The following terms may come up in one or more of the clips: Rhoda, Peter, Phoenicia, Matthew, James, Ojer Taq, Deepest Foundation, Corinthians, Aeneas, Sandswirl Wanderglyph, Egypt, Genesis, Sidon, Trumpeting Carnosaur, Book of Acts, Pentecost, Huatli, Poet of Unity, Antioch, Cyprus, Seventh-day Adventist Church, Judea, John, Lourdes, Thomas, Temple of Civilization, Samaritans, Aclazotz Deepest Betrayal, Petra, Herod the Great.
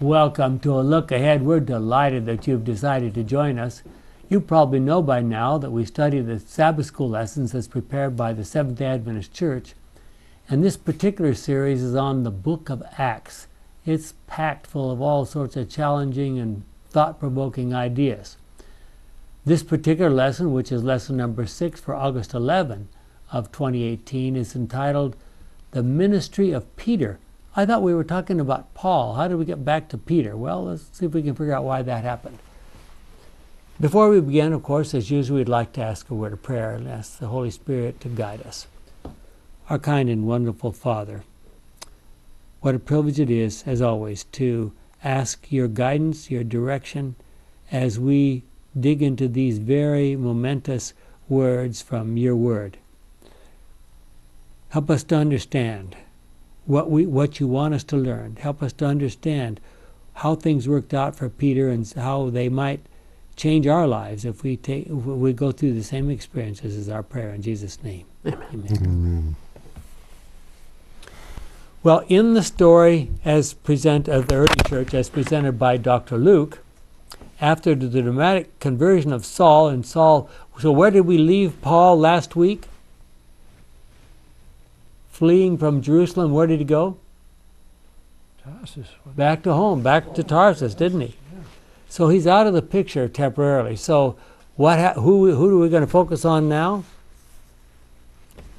Welcome to A Look Ahead. We're delighted that you've decided to join us. You probably know by now that we study the Sabbath School lessons as prepared by the Seventh-day Adventist Church. And this particular series is on the Book of Acts. It's packed full of all sorts of challenging and thought-provoking ideas. This particular lesson, which is lesson number 6 for August 11 of 2018, is entitled The Ministry of Peter. I thought we were talking about Paul. How did we get back to Peter? Well, let's see if we can figure out why that happened. Before we begin, of course, as usual, we'd like to ask a word of prayer and ask the Holy Spirit to guide us. Our kind and wonderful Father, what a privilege it is, as always, to ask your guidance, your direction, as we dig into these very momentous words from your word. Help us to understand what you want us to learn. Help us to understand how things worked out for Peter and how they might change our lives if we go through the same experiences. Is our prayer in Jesus' name. Amen. Amen. Amen. Well, in the story of the early church as presented by Dr. Luke, after the dramatic conversion of Saul and Saul, so where did we leave Paul last week? Fleeing from Jerusalem, where did he go? Tarsus. Back to home, back to Tarsus, didn't he? Yeah. So he's out of the picture temporarily. So who are we going to focus on now?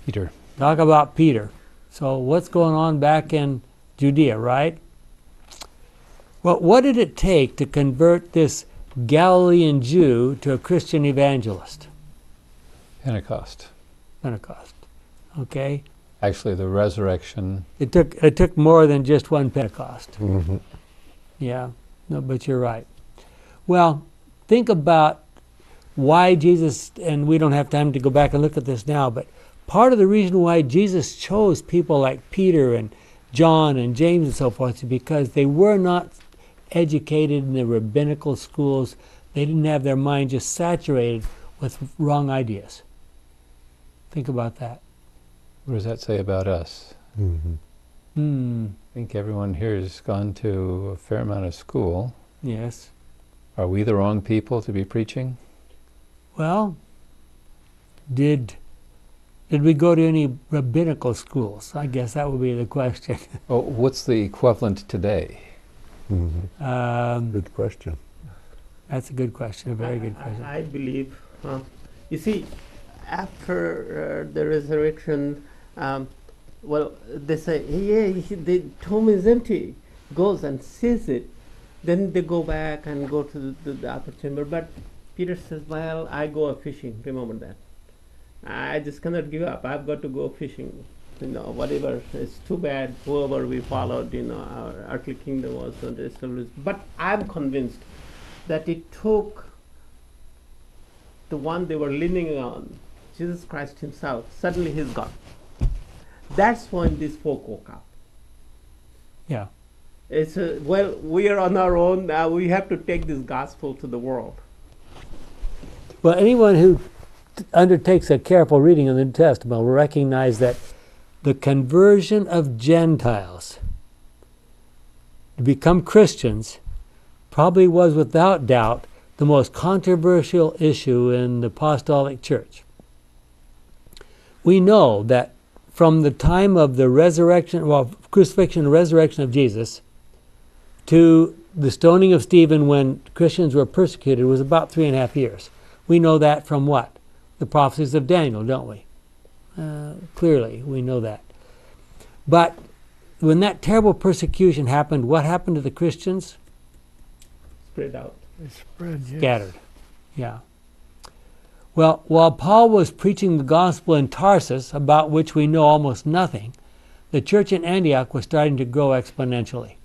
Peter. Talk about Peter. So what's going on back in Judea, right? Well, what did it take to convert this Galilean Jew to a Christian evangelist? Pentecost. Pentecost. Okay. Actually, the resurrection. It took more than just one Pentecost. Mm-hmm. Yeah, no, but you're right. Well, think about why Jesus, and we don't have time to go back and look at this now, but part of the reason why Jesus chose people like Peter and John and James and so forth is because they were not educated in the rabbinical schools. They didn't have their mind just saturated with wrong ideas. Think about that. What does that say about us? Mm-hmm. I think everyone here has gone to a fair amount of school. Yes. Are we the wrong people to be preaching? Well, did we go to any rabbinical schools? I guess that would be the question. Oh, what's the equivalent today? Mm-hmm. Good question. That's a good question, a very good question. I believe, you see, after the resurrection, well, they say, yeah, the tomb is empty. Goes and sees it. Then they go back and go to the upper chamber. But Peter says, well, I go fishing. Remember that. I just cannot give up. I've got to go fishing. You know, whatever. It's too bad. Whoever we followed, you know, our earthly kingdom was not established. But I'm convinced that it took the one they were leaning on, Jesus Christ himself. Suddenly he's gone. That's when these folk woke up. Yeah. It's well, we are on our own. We have to take this gospel to the world. Well, anyone who undertakes a careful reading of the New Testament will recognize that the conversion of Gentiles to become Christians probably was without doubt the most controversial issue in the apostolic church. We know that from the time of the resurrection, well, crucifixion and resurrection of Jesus, to the stoning of Stephen when Christians were persecuted was about 3.5 years. We know that from what? The prophecies of Daniel, don't we? Clearly, we know that. But when that terrible persecution happened, what happened to the Christians? Spread out. They spread, yes. Scattered. Yeah. Well, while Paul was preaching the gospel in Tarsus, about which we know almost nothing, the church in Antioch was starting to grow exponentially.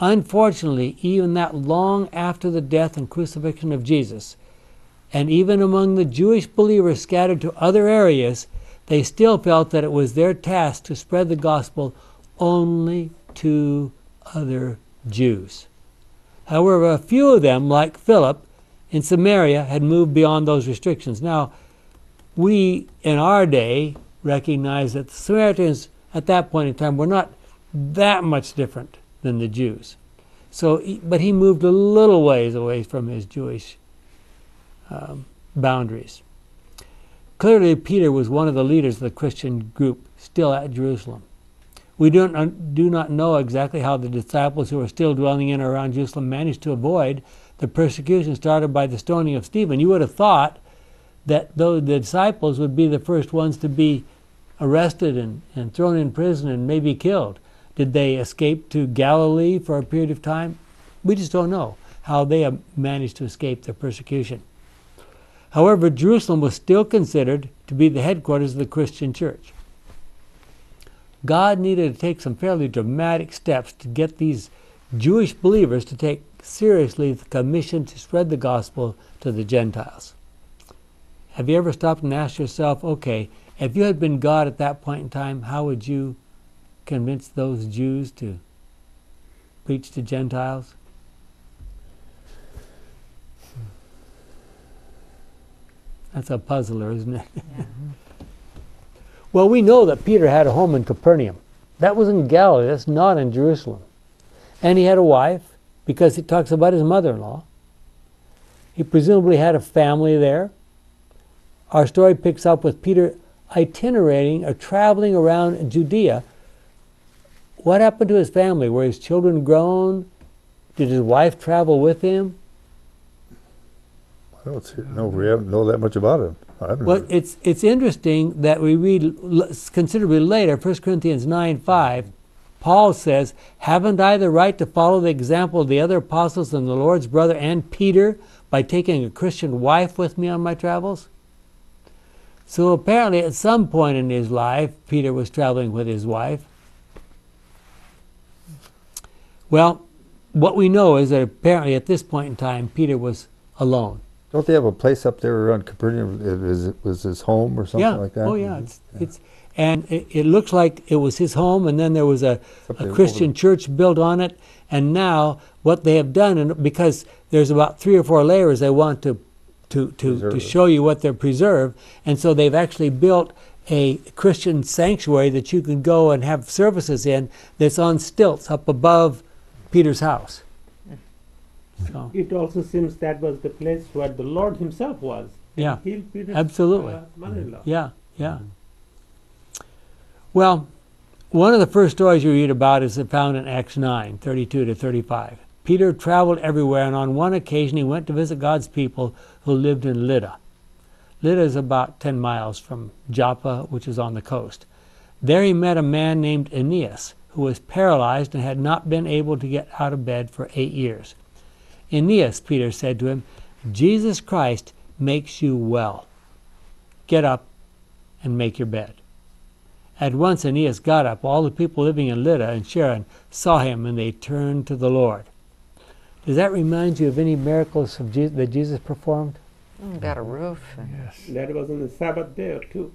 Unfortunately, even that long after the death and crucifixion of Jesus, and even among the Jewish believers scattered to other areas, they still felt that it was their task to spread the gospel only to other Jews. However, a few of them, like Philip, in Samaria, had moved beyond those restrictions. Now, we, in our day, recognize that the Samaritans, at that point in time, were not that much different than the Jews. So, but he moved a little ways away from his Jewish boundaries. Clearly, Peter was one of the leaders of the Christian group still at Jerusalem. We do not know exactly how the disciples who were still dwelling in or around Jerusalem managed to avoid the persecution started by the stoning of Stephen. You would have thought that though the disciples would be the first ones to be arrested and thrown in prison and maybe killed. Did they escape to Galilee for a period of time? We just don't know how they managed to escape the persecution. However, Jerusalem was still considered to be the headquarters of the Christian church. God needed to take some fairly dramatic steps to get these Jewish believers to take seriously the commission to spread the gospel to the Gentiles. Have you ever stopped and asked yourself, okay, if you had been God at that point in time, how would you convince those Jews to preach to Gentiles? That's a puzzler, isn't it? Yeah. Well, we know that Peter had a home in Capernaum. That was in Galilee, that's not in Jerusalem. And he had a wife, because it talks about his mother-in-law. He presumably had a family there. Our story picks up with Peter itinerating or traveling around Judea. What happened to his family? Were his children grown? Did his wife travel with him? I don't know. We haven't know that much about him. Well, it's interesting that we read considerably later, 1 Corinthians 9:5, Paul says, "Haven't I the right to follow the example of the other apostles and the Lord's brother and Peter by taking a Christian wife with me on my travels?" So apparently at some point in his life, Peter was traveling with his wife. Well, what we know is that apparently at this point in time, Peter was alone. Don't they have a place up there around Capernaum? It was his home or something like that? Oh, yeah. It looks like it was his home, and then there was a Christian church built on it. And now what they have done, and because there's about 3 or 4 layers they want to show you what they're preserved, and so they've actually built a Christian sanctuary that you can go and have services in that's on stilts up above Peter's house. So. It also seems that was the place where the Lord himself was. Yeah, healed Peter's mother-in-law. Yeah, yeah. Well, one of the first stories you read about is found in Acts 9:32 to 35. Peter traveled everywhere, and on one occasion he went to visit God's people who lived in Lydda. Lydda is about 10 miles from Joppa, which is on the coast. There he met a man named Aeneas, who was paralyzed and had not been able to get out of bed for 8 years. "Aeneas," Peter said to him, "Jesus Christ makes you well. Get up and make your bed." At once Aeneas got up. All the people living in Lydda and Sharon saw him, and they turned to the Lord. Does that remind you of any miracles of Jesus, that Jesus performed? Got a roof. Yes. That was on the Sabbath day or two.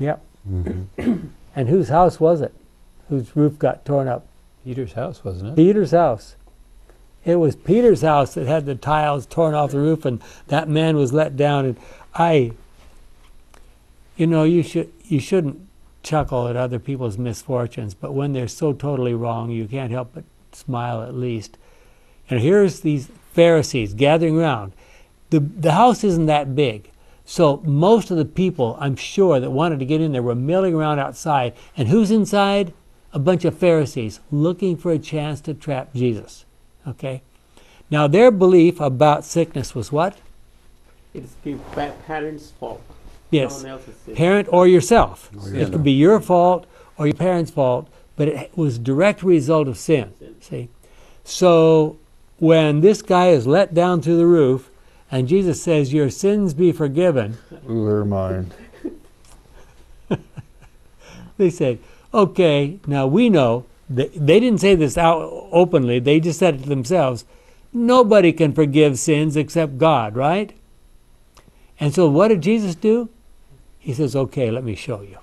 Yep. Mm-hmm. And whose house was it? Whose roof got torn up? Peter's house, wasn't it? Peter's house. It was Peter's house that had the tiles torn off the roof, and that man was let down. And you know, you shouldn't chuckle at other people's misfortunes, but when they're so totally wrong, you can't help but smile at least. And here's these Pharisees gathering around. The house isn't that big, so most of the people, I'm sure, that wanted to get in there were milling around outside. And who's inside? A bunch of Pharisees looking for a chance to trap Jesus. Okay? Now, their belief about sickness was what? It's the parents' fault. Yes, parent or yourself. It could be your fault or your parents' fault, but it was direct result of sin. See, so when this guy is let down through the roof, and Jesus says, "Your sins be forgiven." Ooh, they're mine. They said, "Okay, now we know." They didn't say this out openly. They just said it to themselves. Nobody can forgive sins except God, right? And so what did Jesus do? He says, "Okay, let me show you."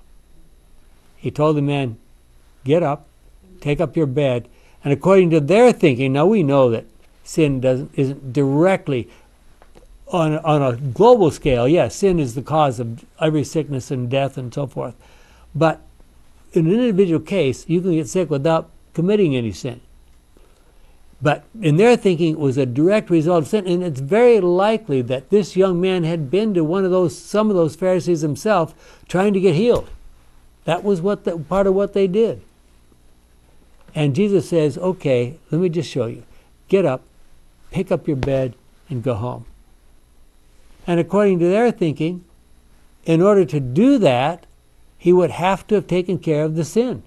He told the man, "Get up, take up your bed." And according to their thinking, now we know that sin isn't directly on a global scale. Yes, sin is the cause of every sickness and death and so forth. But in an individual case, you can get sick without committing any sin. But in their thinking, it was a direct result of sin, and it's very likely that this young man had been to some of those Pharisees himself, trying to get healed. That was part of what they did. And Jesus says, okay, let me just show you. Get up, pick up your bed, and go home. And according to their thinking, in order to do that, he would have to have taken care of the sin.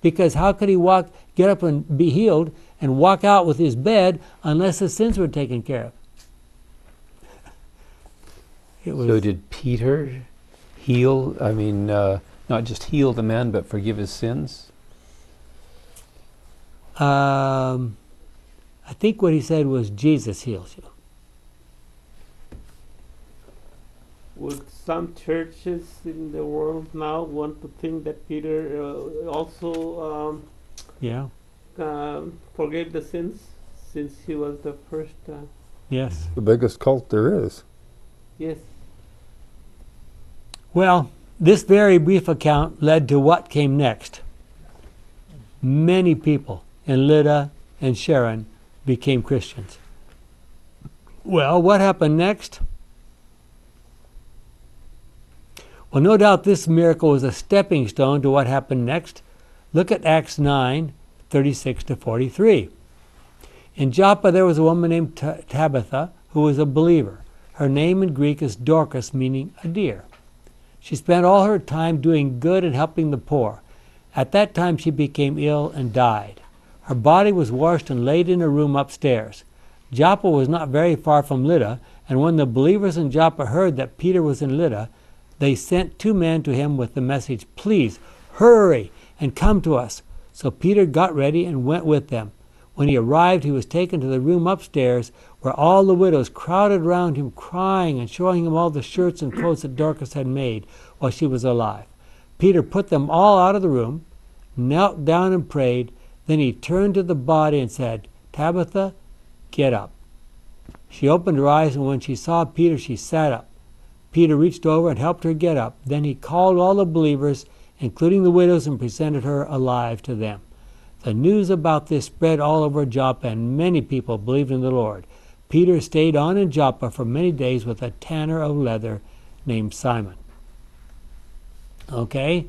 Because how could he get up and be healed and walk out with his bed unless his sins were taken care of? So did Peter heal, not just heal the man, but forgive his sins? I think what he said was, Jesus heals you. Would some churches in the world now want to think that Peter also forgave the sins, since he was the first? Yes. The biggest cult there is. Yes. Well, this very brief account led to what came next. Many people in Lydda and Sharon became Christians. Well, what happened next? Well, no doubt this miracle was a stepping stone to what happened next. Look at Acts 9, 36 to 43. In Joppa, there was a woman named Tabitha who was a believer. Her name in Greek is Dorcas, meaning a deer. She spent all her time doing good and helping the poor. At that time, she became ill and died. Her body was washed and laid in a room upstairs. Joppa was not very far from Lydda, and when the believers in Joppa heard that Peter was in Lydda, they sent two men to him with the message, "Please, hurry and come to us." So Peter got ready and went with them. When he arrived, he was taken to the room upstairs, where all the widows crowded round him, crying and showing him all the shirts and coats that Dorcas had made while she was alive. Peter put them all out of the room, knelt down and prayed. Then he turned to the body and said, "Tabitha, get up." She opened her eyes, and when she saw Peter, she sat up. Peter reached over and helped her get up. Then he called all the believers, including the widows, and presented her alive to them. The news about this spread all over Joppa, and many people believed in the Lord. Peter stayed on in Joppa for many days with a tanner of leather named Simon. Okay,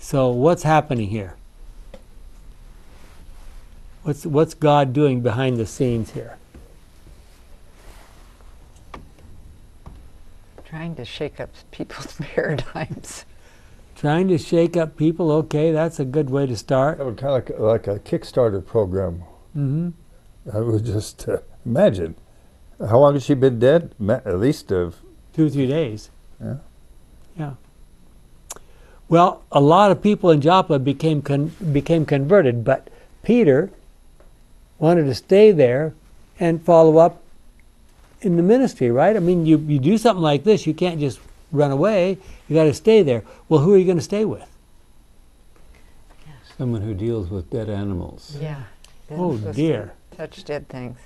so what's happening here? What's God doing behind the scenes here? Trying to shake up people's paradigms. Trying to shake up people, okay, that's a good way to start. Kind of like a Kickstarter program. Mm-hmm. I would just imagine. How long has she been dead? At least 2 or 3 days. Yeah. Yeah. Well, a lot of people in Joppa became converted, but Peter wanted to stay there and follow up in the ministry, right? I mean, you do something like this, you can't just run away. You got to stay there. Well, who are you going to stay with? Someone who deals with dead animals. Yeah. Oh dear. Touch dead things.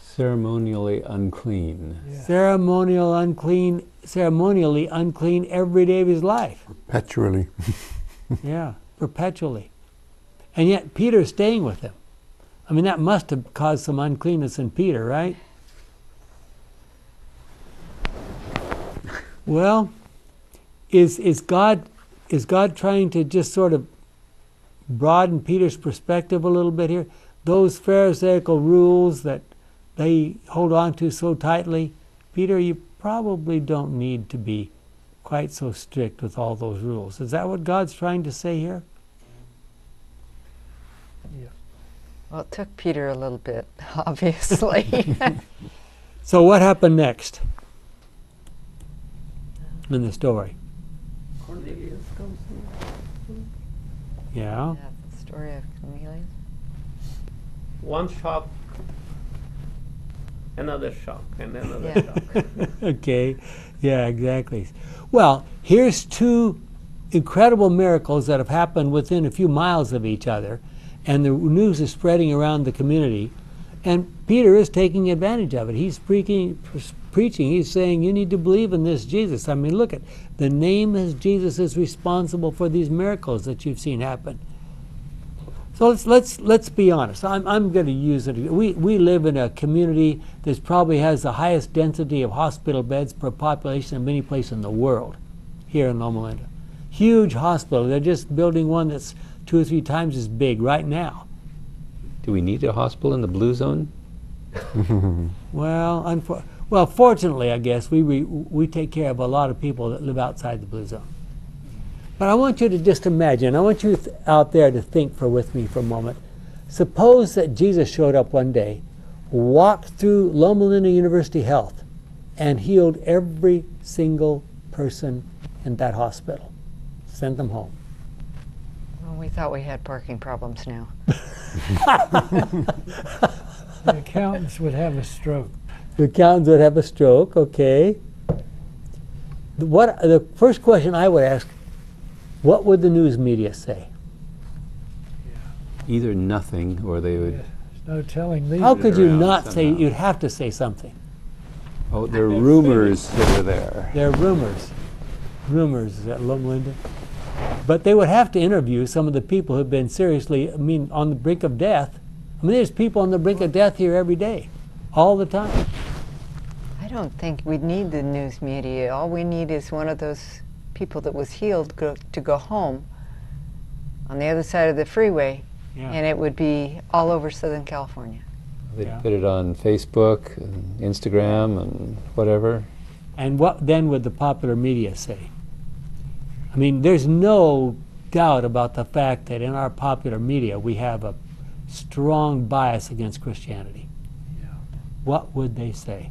Ceremonially unclean. Yeah. Ceremonially unclean every day of his life. Perpetually. Yeah, perpetually. And yet Peter's staying with him. I mean, that must have caused some uncleanness in Peter, right? Well, is God trying to just sort of broaden Peter's perspective a little bit here? Those Pharisaical rules that they hold on to so tightly, Peter, you probably don't need to be quite so strict with all those rules. Is that what God's trying to say here? Yeah. Well, it took Peter a little bit, obviously. So what happened next in the story? Cornelius comes in. Yeah. The story of Cornelius. One shock, another shock, and another shock. Okay, yeah, exactly. Well, here's two incredible miracles that have happened within a few miles of each other, and the news is spreading around the community, and Peter is taking advantage of it. He's preaching, he's saying, you need to believe in this Jesus. I mean, look at the name as Jesus is responsible for these miracles that you've seen happen. So let's be honest. I'm going to use it. We live in a community that probably has the highest density of hospital beds per population of any place in the world, here in Loma Linda. Huge hospital. They're just building one that's 2 or 3 times as big right now. Do we need a hospital in the Blue Zone? Well, fortunately, I guess, we take care of a lot of people that live outside the Blue Zone. But I want you to just imagine, I want you out there to think with me for a moment. Suppose that Jesus showed up one day, walked through Loma Linda University Health, and healed every single person in that hospital. Sent them home. Well, we thought we had parking problems now. The accountants would have a stroke. The accountants would have a stroke, okay. The first question I would ask, what would the news media say? Yeah. Either nothing, or they would... Yeah. There's no telling these. How could you not somehow say, you'd have to say something? Oh, there are rumors that are there. There are rumors. Rumors at Loma Linda. But they would have to interview some of the people who've been seriously, on the brink of death. There's people on the brink of death here every day, all the time. I don't think we'd need the news media. All we need is one of those people that was healed to go home on the other side of the freeway, yeah, and it would be all over Southern California. They'd put it on Facebook, and Instagram, and whatever. And what then would the popular media say? There's no doubt about the fact that in our popular media we have a strong bias against Christianity. Yeah. What would they say?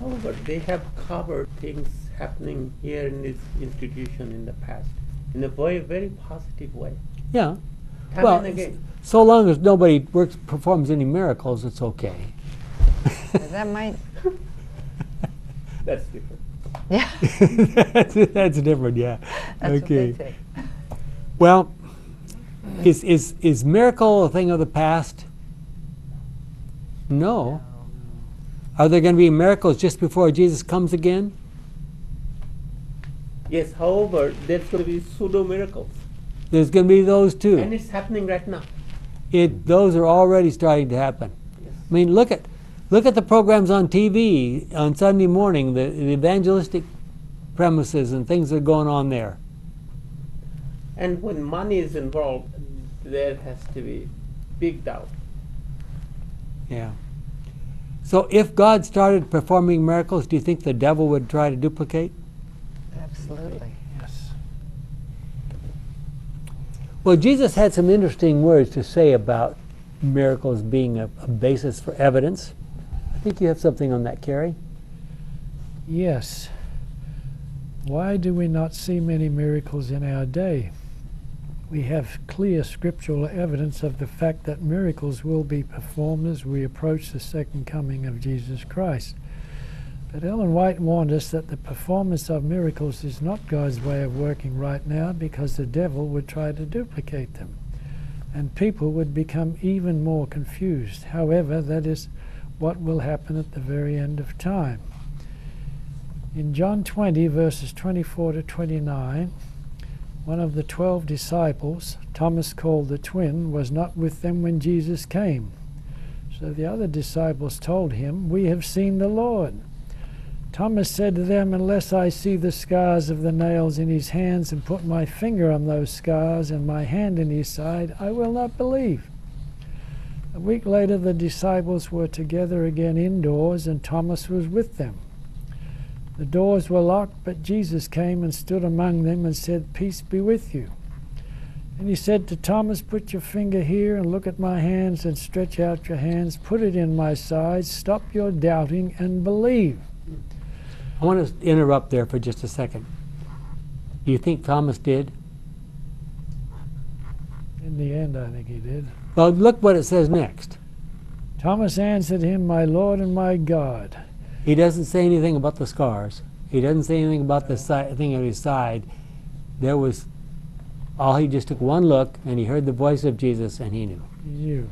However, they have covered things happening here in this institution in the past in a very positive way. Yeah. So long as nobody performs any miracles, it's okay. That might... That's different. Yeah. that's different, yeah. That's okay. What they say. Well, is miracle a thing of the past? No. Are there going to be miracles just before Jesus comes again? Yes, however, there's going to be pseudo-miracles. There's going to be those too. And it's happening right now. Those are already starting to happen. Yes. Look at the programs on TV on Sunday morning, the evangelistic premises and things that are going on there. And when money is involved, there has to be big doubt. Yeah. So if God started performing miracles, do you think the devil would try to duplicate? Absolutely. Yes. Well, Jesus had some interesting words to say about miracles being a basis for evidence. I think you have something on that, Carrie. Yes. Why do we not see many miracles in our day? We have clear scriptural evidence of the fact that miracles will be performed as we approach the second coming of Jesus Christ. But Ellen White warned us that the performance of miracles is not God's way of working right now, because the devil would try to duplicate them, and people would become even more confused. However, that is what will happen at the very end of time. In John 20, verses 24 to 29, one of the 12 disciples, Thomas called the twin, was not with them when Jesus came. So the other disciples told him, "We have seen the Lord." Thomas said to them, "Unless I see the scars of the nails in his hands and put my finger on those scars and my hand in his side, I will not believe." A week later, the disciples were together again indoors, and Thomas was with them. The doors were locked, but Jesus came and stood among them and said, "Peace be with you." And he said to Thomas, "Put your finger here and look at my hands, and stretch out your hands, put it in my side, stop your doubting and believe." I want to interrupt there for just a second. Do you think Thomas did? In the end, I think he did. Well, look what it says next. Thomas answered him, "My Lord and my God." He doesn't say anything about the scars. He doesn't say anything about the thing on his side. There was all, he just took one look, and he heard the voice of Jesus, and he knew. He knew.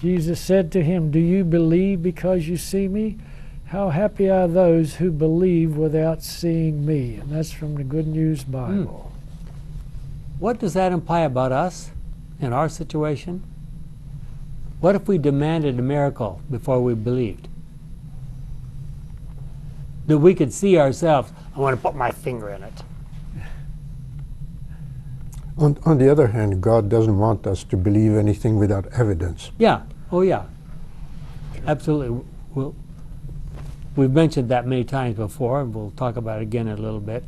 Jesus said to him, "Do you believe because you see me? How happy are those who believe without seeing me." And that's from the Good News Bible. what does that imply about us in our situation? What if we demanded a miracle before we believed? That we could see ourselves, I want to put my finger in it. On the other hand, God doesn't want us to believe anything without evidence. Yeah. Oh, yeah. Absolutely. We've mentioned that many times before, and we'll talk about it again in a little bit.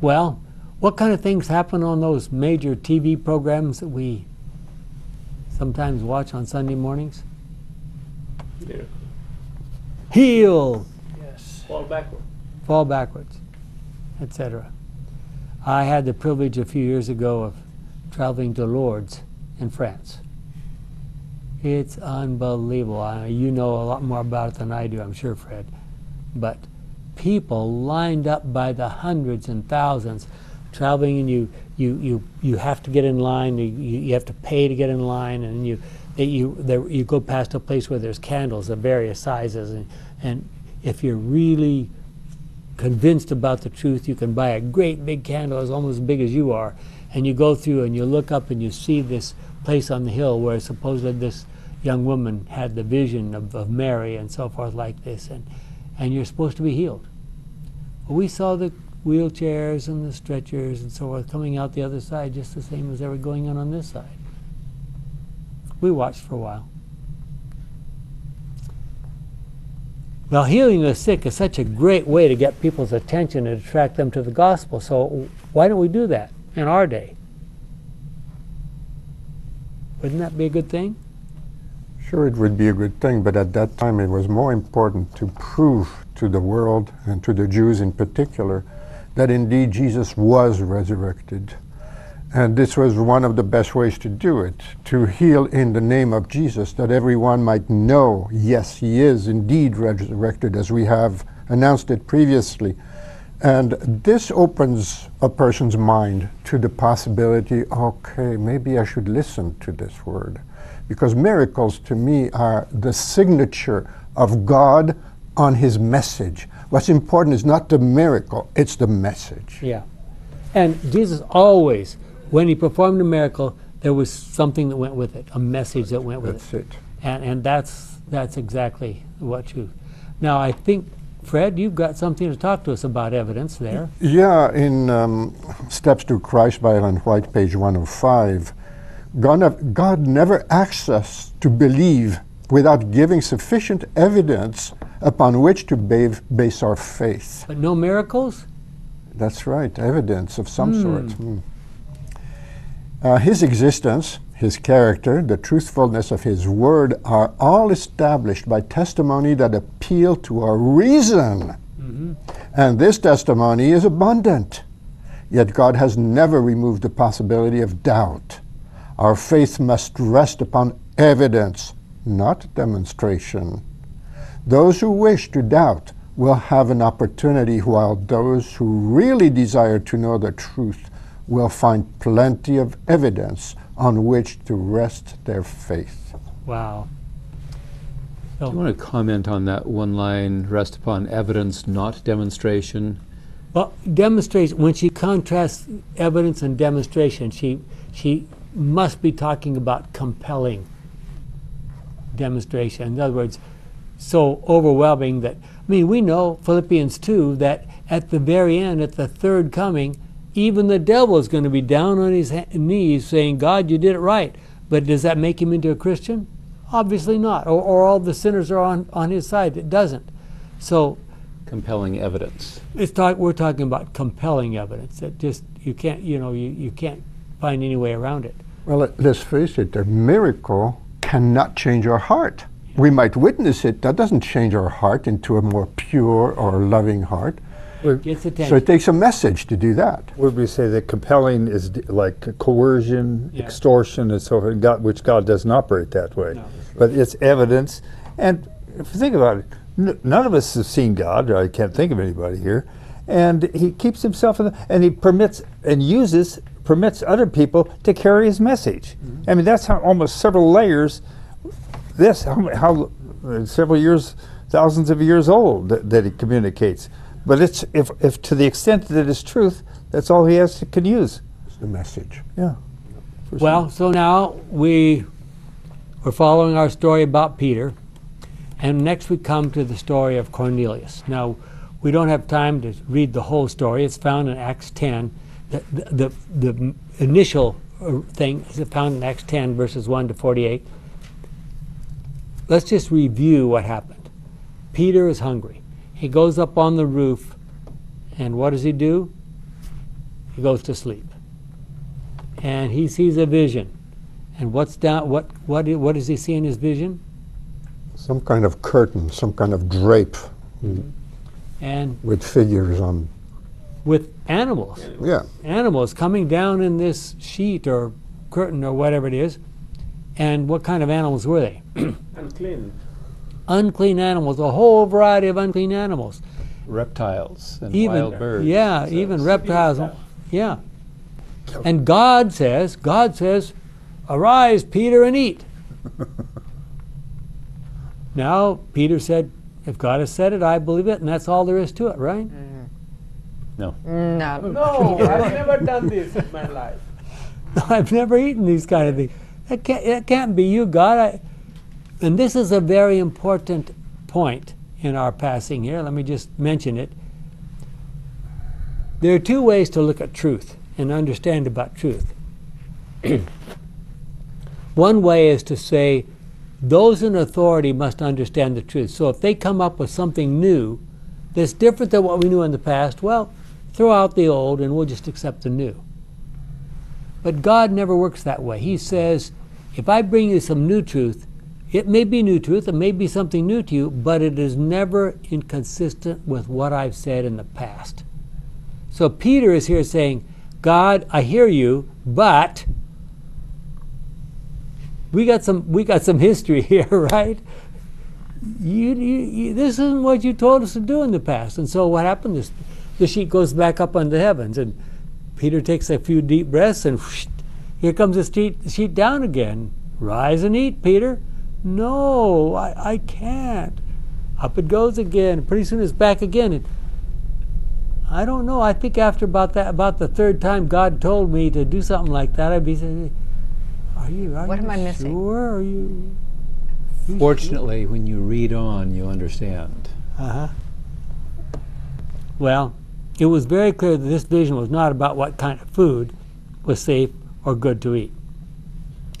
Well, what kind of things happen on those major TV programs that we sometimes watch on Sunday mornings? Yeah. Heal! Yes. Fall backward. Fall backwards, etc. I had the privilege a few years ago of traveling to Lourdes in France. It's unbelievable. You know a lot more about it than I do, I'm sure, Fred. But people lined up by the hundreds and thousands traveling, and you have to get in line, you have to pay to get in line, and you go past a place where there's candles of various sizes, and if you're really convinced about the truth, you can buy a great big candle, it's almost as big as you are, and you go through and you look up and you see this place on the hill where supposedly this young woman had the vision of Mary and so forth like this, and you're supposed to be healed. Well, we saw the wheelchairs and the stretchers and so forth coming out the other side just the same as they were going on this side. We watched for a while. Well, healing the sick is such a great way to get people's attention and attract them to the gospel, so why don't we do that in our day? Wouldn't that be a good thing? Sure, it would be a good thing, but at that time it was more important to prove to the world, and to the Jews in particular, that indeed Jesus was resurrected. And this was one of the best ways to do it, to heal in the name of Jesus, that everyone might know, yes, he is indeed resurrected, as we have announced it previously. And this opens a person's mind to the possibility, okay, maybe I should listen to this word. Because miracles, to me, are the signature of God on his message. What's important is not the miracle, it's the message. Yeah. And Jesus always, when he performed a miracle, there was something that went with it, a message that went with it. That's it. And that's exactly what you... Now, I think, Fred, you've got something to talk to us about evidence there. Yeah, in Steps to Christ by Ellen White, page 105, God never asks us to believe without giving sufficient evidence upon which to base our faith. But no miracles? That's right, evidence of some sort. His existence, his character, the truthfulness of his word are all established by testimony that appeal to our reason. And this testimony is abundant. Yet God has never removed the possibility of doubt. Our faith must rest upon evidence, not demonstration. Those who wish to doubt will have an opportunity, while those who really desire to know the truth will find plenty of evidence on which to rest their faith. Wow. So, do you want to comment on that one line, rest upon evidence, not demonstration? Well, demonstration, when she contrasts evidence and demonstration, she must be talking about compelling demonstration. In other words, so overwhelming that, I mean, we know Philippians 2 that at the very end, at the third coming, even the devil is going to be down on his knees saying, God, you did it right. But does that make him into a Christian? Obviously not. Or all the sinners are on his side. It doesn't. So compelling evidence. We're talking about compelling evidence that just you can't find any way around it. Well, let's face it, a miracle cannot change our heart. We might witness it, that doesn't change our heart into a more pure or loving heart. So it takes a message to do that. Would we say that compelling is like coercion, extortion, and so forth, which God doesn't operate that way. No. But it's evidence. And if you think about it, none of us have seen God, or I can't think of anybody here, and he keeps himself in the, and he permits and permits other people to carry his message. I mean, that's how almost several layers, this, how several years, thousands of years old that he communicates. But it's if to the extent that it is truth, that's all he has to can use. It's the message. Yeah. Well, so now we're following our story about Peter, and next we come to the story of Cornelius. Now, we don't have time to read the whole story. It's found in Acts 10. The initial thing is found in Acts 10, verses 1 to 48. Let's just review what happened. Peter is hungry. He goes up on the roof, and what does he do? He goes to sleep. And he sees a vision. And what's down? What does he see in his vision? Some kind of curtain, some kind of drape, and with figures on. With animals. Yeah. Animals coming down in this sheet or curtain or whatever it is. And what kind of animals were they? Unclean. Unclean animals. A whole variety of unclean animals. Reptiles and even, wild birds. Yeah, so even reptiles. Yeah. And God says, "Arise, Peter, and eat." Now, Peter said, if God has said it, I believe it, and that's all there is to it, right? No. No. No, I've never done this in my life. No, I've never eaten these kind of things. That can't be you, God. And this is a very important point in our passing here. Let me just mention it. There are two ways to look at truth and understand about truth. One way is to say, those in authority must understand the truth. So if they come up with something new that's different than what we knew in the past, well, throw out the old and we'll just accept the new. But God never works that way. He says, if I bring you some new truth, it may be new truth, it may be something new to you, but it is never inconsistent with what I've said in the past. So Peter is here saying, God, I hear you, but we got some history here, right? This isn't what you told us to do in the past. And so what happened is the sheet goes back up unto the heavens, and Peter takes a few deep breaths, and whoosh, here comes the sheet down again. Rise and eat, Peter. No, I can't. Up it goes again. Pretty soon it's back again. And I don't know. I think after about the third time God told me to do something like that, I'd be saying, What am I missing? Sure? Are you Fortunately, sure? When you read on, you understand. Well, it was very clear that this vision was not about what kind of food was safe or good to eat.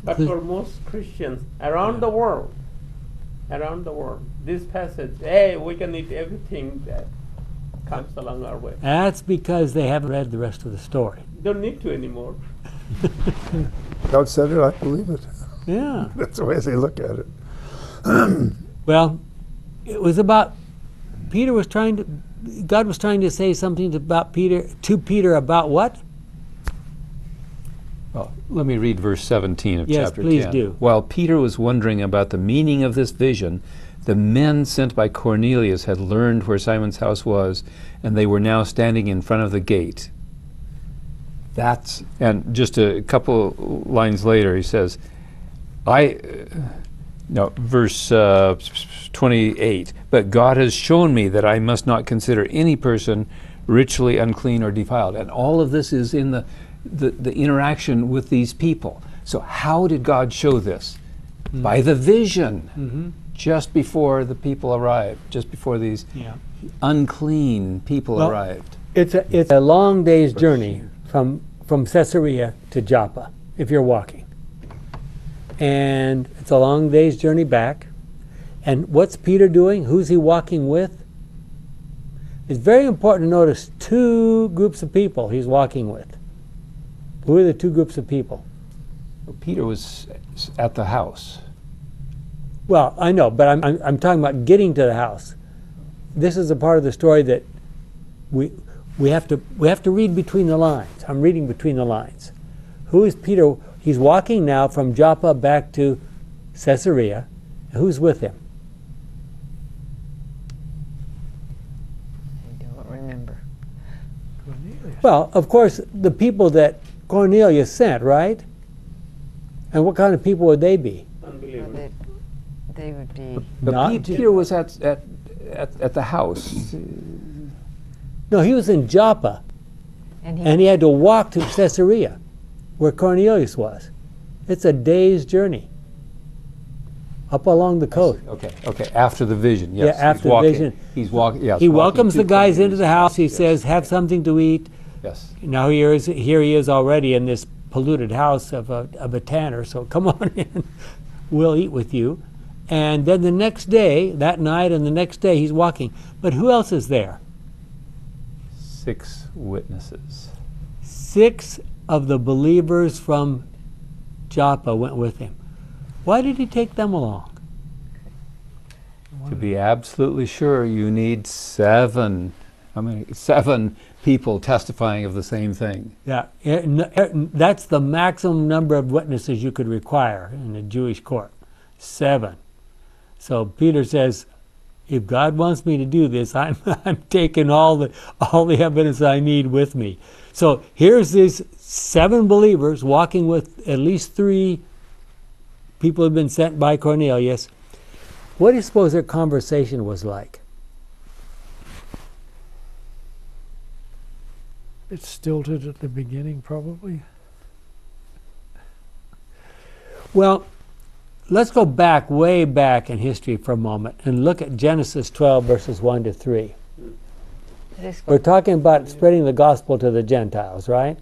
But for most Christians around the world, this passage, hey, we can eat everything that comes along our way. That's because they haven't read the rest of the story. Don't need to anymore. God said it, I believe it. Yeah. That's the way they look at it. Well, it was about, Peter was trying to, God was trying to say something about Peter, to Peter about what? Well, let me read verse 17 of chapter 10. Yes, please do. While Peter was wondering about the meaning of this vision, the men sent by Cornelius had learned where Simon's house was, and they were now standing in front of the gate. And just a couple lines later, he says, verse 28, but God has shown me that I must not consider any person ritually unclean or defiled. And all of this is in the interaction with these people. So how did God show this? By the vision, just before the people arrived, just before these unclean people arrived. It's a long day's journey from Caesarea to Joppa, if you're walking. And it's a long day's journey back. And what's Peter doing? Who's he walking with? It's very important to notice two groups of people he's walking with. Who are the two groups of people? Well, Peter was at the house. Well, I know, but I'm talking about getting to the house. This is a part of the story that we have to read between the lines. I'm reading between the lines. Who is Peter? He's walking now from Joppa back to Caesarea. Who's with him? I don't remember. Cornelius. Well, of course, the people that Cornelius sent, right? And what kind of people would they be? Unbelievers. Well, they would be. But Peter was at the house. No, he was in Joppa. And he had to walk to Caesarea, where Cornelius was. It's a day's journey up along the coast. Okay, okay. After the vision, yes. Yeah, after the vision. He's walking. Yes, he welcomes the guys into the house. He says, have something to eat. Yes. Now here he is already in this polluted house of a tanner, so come on in. We'll eat with you. And then the next day, that night and the next day, he's walking. But who else is there? 6 witnesses. 6 of the believers from Joppa went with him. Why did he take them along? To be absolutely sure, you need 7 people testifying of the same thing. Yeah, that's the maximum number of witnesses you could require in a Jewish court. 7. So Peter says, if God wants me to do this, I'm taking all the evidence I need with me. So here's these 7 believers walking with at least 3 people who have been sent by Cornelius. What do you suppose their conversation was like? It's stilted at the beginning, probably. Well, let's go back, way back in history for a moment and look at Genesis 12, verses 1 to 3. We're talking about spreading the gospel to the Gentiles, right?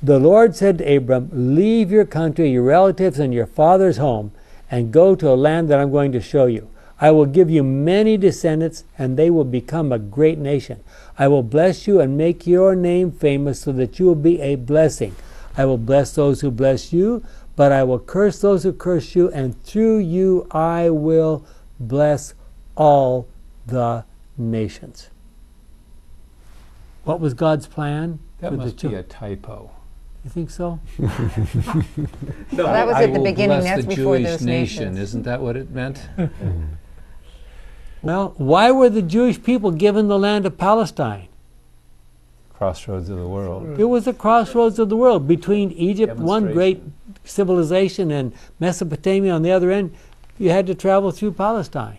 The Lord said to Abram, leave your country, your relatives, and your father's home, and go to a land that I'm going to show you. I will give you many descendants, and they will become a great nation. I will bless you and make your name famous so that you will be a blessing. I will bless those who bless you, but I will curse those who curse you, and through you I will bless all the nations. What was God's plan? That must be a typo. You think so? No, well, that was at the beginning. That's before those nations. Isn't that what it meant? Well, why were the Jewish people given the land of Palestine? Crossroads of the world. It was the crossroads of the world between Egypt, one great civilization, and Mesopotamia on the other end. You had to travel through Palestine.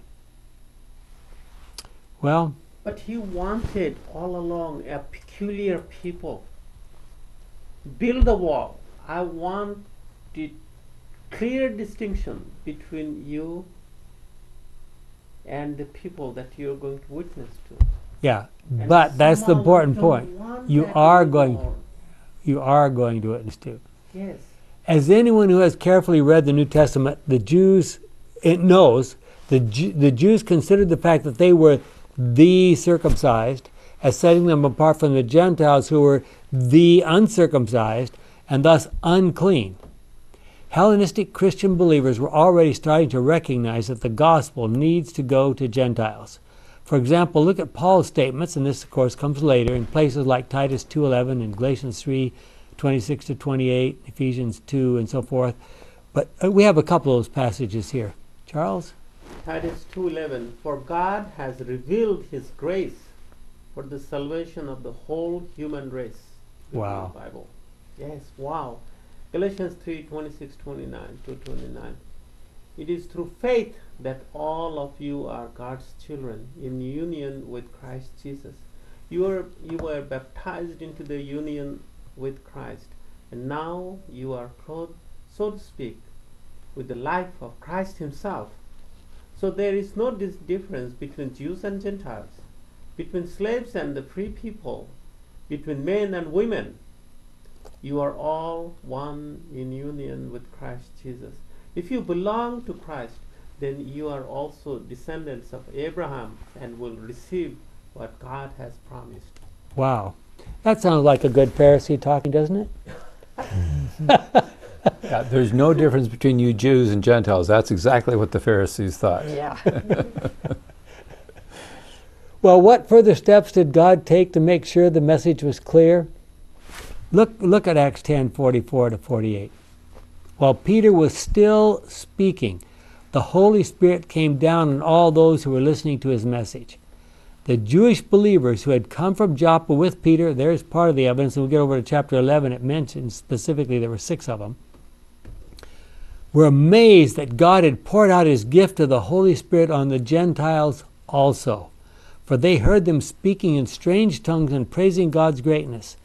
Well, but he wanted all along a peculiar people. Build the wall. I want the clear distinction between you and the people that you're going to witness to. Yeah, and but that's the important point. You are going to witness to. Yes. As anyone who has carefully read the New Testament, the Jews, it knows, the Jews considered the fact that they were the circumcised as setting them apart from the Gentiles who were the uncircumcised and thus unclean. Hellenistic Christian believers were already starting to recognize that the gospel needs to go to Gentiles. For example, look at Paul's statements, and this of course comes later, in places like Titus 2:11 and Galatians 3:26 to 28, Ephesians 2 and so forth. But we have a couple of those passages here. Charles? Titus 2:11, for God has revealed his grace for the salvation of the whole human race. Wow. The Bible. Yes, wow. Galatians 3:26-29, 2:29. It is through faith that all of you are God's children in union with Christ Jesus. You were baptized into the union with Christ, and now you are clothed, so to speak, with the life of Christ himself. So there is no difference between Jews and Gentiles, between slaves and the free people, between men and women. You are all one in union with Christ Jesus. If you belong to Christ, then you are also descendants of Abraham and will receive what God has promised. Wow. That sounds like a good Pharisee talking, doesn't it? Yeah, there's no difference between you Jews and Gentiles. That's exactly what the Pharisees thought. Yeah. Well, what further steps did God take to make sure the message was clear? Look at Acts 10:44 to 48. While Peter was still speaking, the Holy Spirit came down on all those who were listening to his message. The Jewish believers who had come from Joppa with Peter, there's part of the evidence, and we'll get over to chapter 11, it mentions specifically there were 6 of them, were amazed that God had poured out his gift of the Holy Spirit on the Gentiles also. for they heard them speaking in strange tongues and praising God's greatness.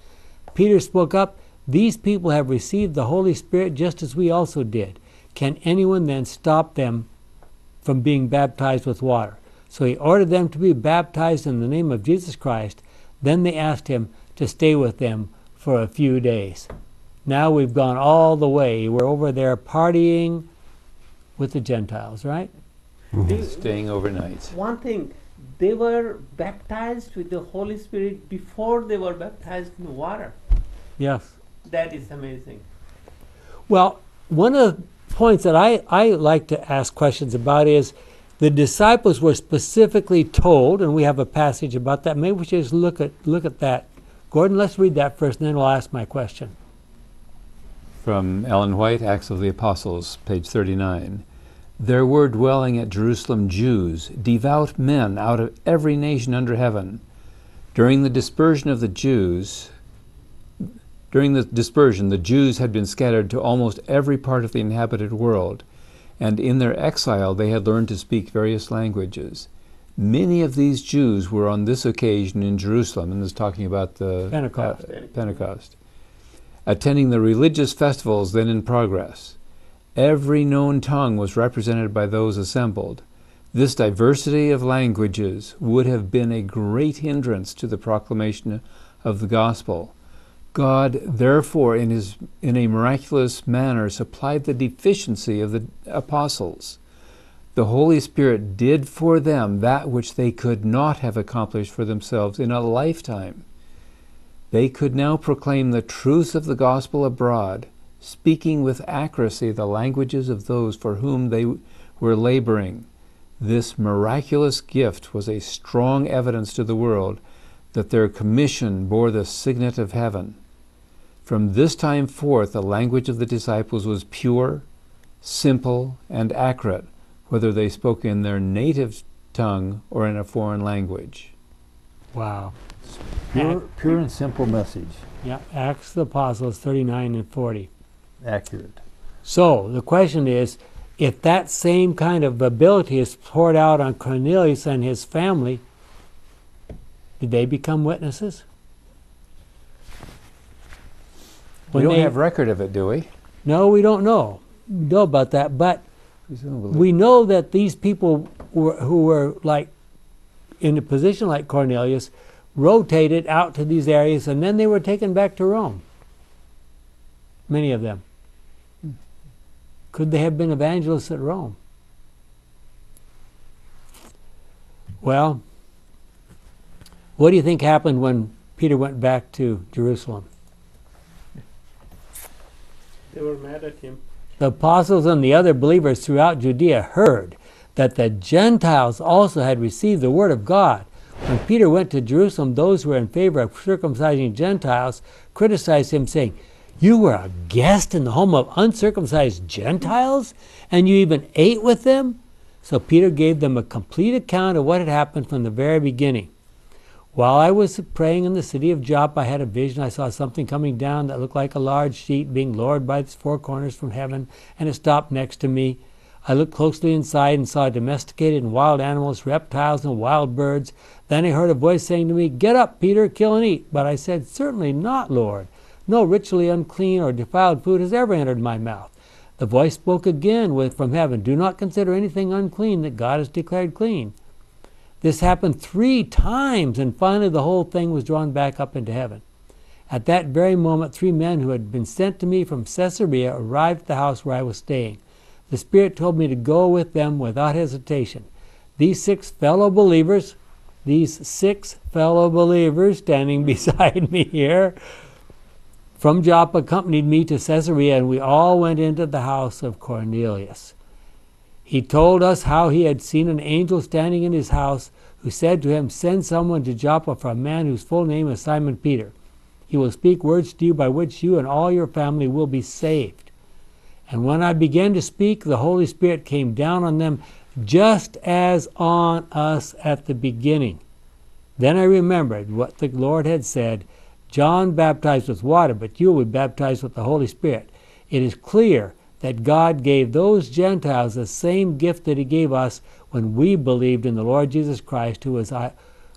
Peter spoke up, "These people have received the Holy Spirit just as we also did. Can anyone then stop them from being baptized with water?" So he ordered them to be baptized in the name of Jesus Christ. Then they asked him to stay with them for a few days. Now we've gone all the way. We're over there partying with the Gentiles, right? Staying overnight. One thing, they were baptized with the Holy Spirit before they were baptized in water. Yes. That is amazing. Well, one of the points that I like to ask questions about is the disciples were specifically told, and we have a passage about that. Maybe we should just look at that. Gordon, let's read that first, and then we'll ask my question. From Ellen White, Acts of the Apostles, page 39. "There were dwelling at Jerusalem Jews, devout men out of every nation under heaven. During the dispersion, the Jews had been scattered to almost every part of the inhabited world, and in their exile they had learned to speak various languages. Many of these Jews were on this occasion in Jerusalem," and this is talking about the Pentecost, "attending the religious festivals then in progress. Every known tongue was represented by those assembled. This diversity of languages would have been a great hindrance to the proclamation of the gospel. God, therefore, in a miraculous manner, supplied the deficiency of the apostles. The Holy Spirit did for them that which they could not have accomplished for themselves in a lifetime. They could now proclaim the truth of the gospel abroad, speaking with accuracy the languages of those for whom they were laboring. This miraculous gift was a strong evidence to the world that their commission bore the signet of heaven. From this time forth, the language of the disciples was pure, simple, and accurate, whether they spoke in their native tongue or in a foreign language." Wow. Pure and simple message. Yeah, Acts of the Apostles 39 and 40. Accurate. So the question is, if that same kind of ability is poured out on Cornelius and his family, did they become witnesses? We don't have record of it, do we? No, we don't know about that, but we know that these people who were like in a position like Cornelius rotated out to these areas, and then they were taken back to Rome. Many of them. Could they have been evangelists at Rome? Well, what do you think happened when Peter went back to Jerusalem? They were mad at him. "The apostles and the other believers throughout Judea heard that the Gentiles also had received the word of God. When Peter went to Jerusalem, those who were in favor of circumcising Gentiles criticized him, saying, 'You were a guest in the home of uncircumcised Gentiles, and you even ate with them?' So Peter gave them a complete account of what had happened from the very beginning. 'While I was praying in the city of Joppa, I had a vision. I saw something coming down that looked like a large sheet being lowered by its four corners from heaven, and it stopped next to me. I looked closely inside and saw domesticated and wild animals, reptiles, and wild birds. Then I heard a voice saying to me, "Get up, Peter, kill and eat." But I said, "Certainly not, Lord. No ritually unclean or defiled food has ever entered my mouth." The voice spoke again from heaven, "Do not consider anything unclean that God has declared clean." This happened 3 times, and finally the whole thing was drawn back up into heaven. At that very moment, 3 men who had been sent to me from Caesarea arrived at the house where I was staying. The Spirit told me to go with them without hesitation. These 6 fellow believers standing beside me here from Joppa accompanied me to Caesarea, and we all went into the house of Cornelius. He told us how he had seen an angel standing in his house who said to him, 'Send someone to Joppa for a man whose full name is Simon Peter. He will speak words to you by which you and all your family will be saved.' And when I began to speak, the Holy Spirit came down on them just as on us at the beginning. Then I remembered what the Lord had said, 'John baptized with water, but you will be baptized with the Holy Spirit.' It is clear that God gave those Gentiles the same gift that he gave us when we believed in the Lord Jesus Christ, who was, I,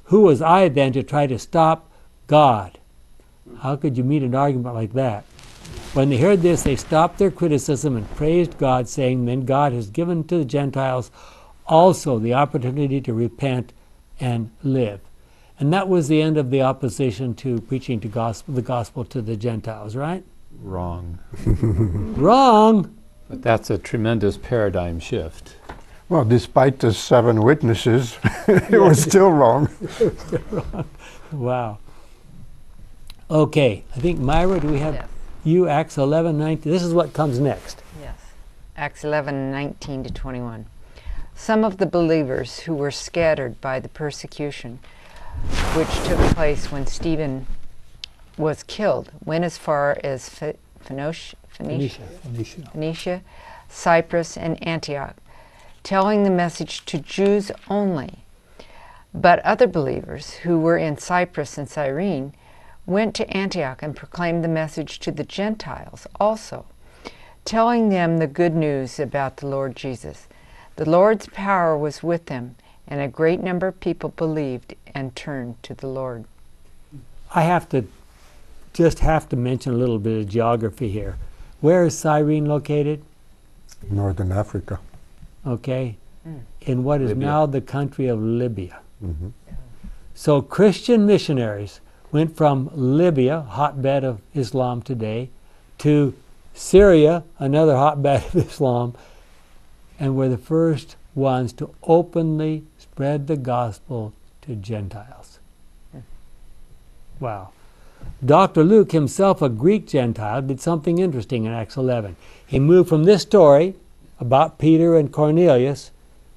Who was I then to try to stop God? How could you meet an argument like that? When they heard this, they stopped their criticism and praised God, saying, then God has given to the Gentiles also the opportunity to repent and live. And that was the end of the opposition to preaching to gospel, the gospel to the Gentiles, right? Wrong. Wrong! But that's a tremendous paradigm shift. Well, despite the 7 witnesses, it was still wrong. Wow. Okay, I think, Myra, do we have you, Acts 11, 19? This is what comes next. Yes, Acts 11, 19 to 21. Some of the believers who were scattered by the persecution which took place when Stephen was killed went as far as Phoenicia, Cyprus, and Antioch, telling the message to Jews only. But other believers who were in Cyprus and Cyrene went to Antioch and proclaimed the message to the Gentiles also, telling them the good news about the Lord Jesus. The Lord's power was with them, and a great number of people believed and turned to the Lord. I have to just mention a little bit of geography here. Where is Cyrene located? Northern Africa. Okay. In what is now the country of Libya. Mm-hmm. So Christian missionaries went from Libya, hotbed of Islam today, to Syria, another hotbed of Islam, and were the first ones to openly spread the gospel to Gentiles. Wow. Dr. Luke, himself a Greek Gentile, did something interesting in Acts 11. He moved from this story about Peter and Cornelius